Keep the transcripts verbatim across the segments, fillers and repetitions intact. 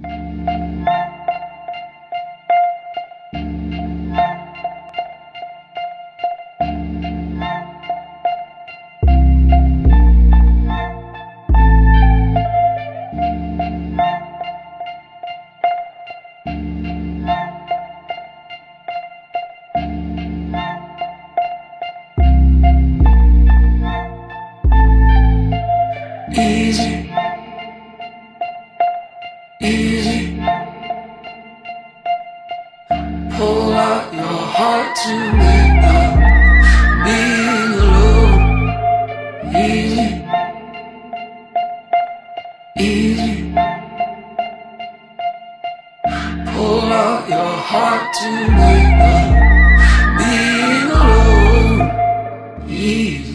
Easy, easy. Pull out your heart to make up. Being alone, easy, easy. Pull out your heart to make up. Being alone, easy.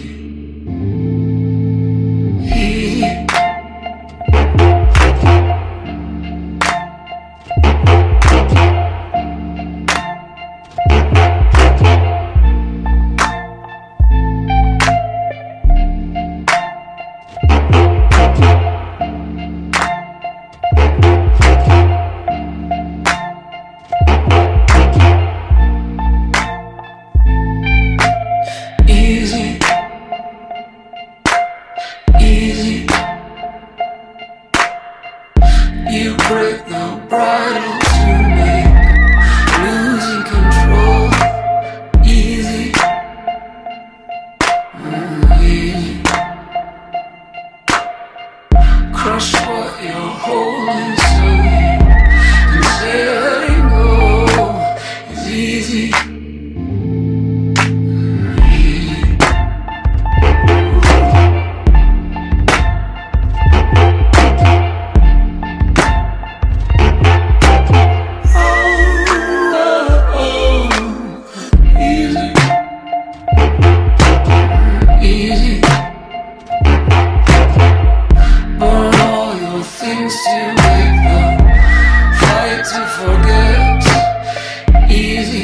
You break the bridle to me, losing control. Easy, mm, easy. Crush what you're holding so and say letting go is easy. To wake up, fight to forget, easy.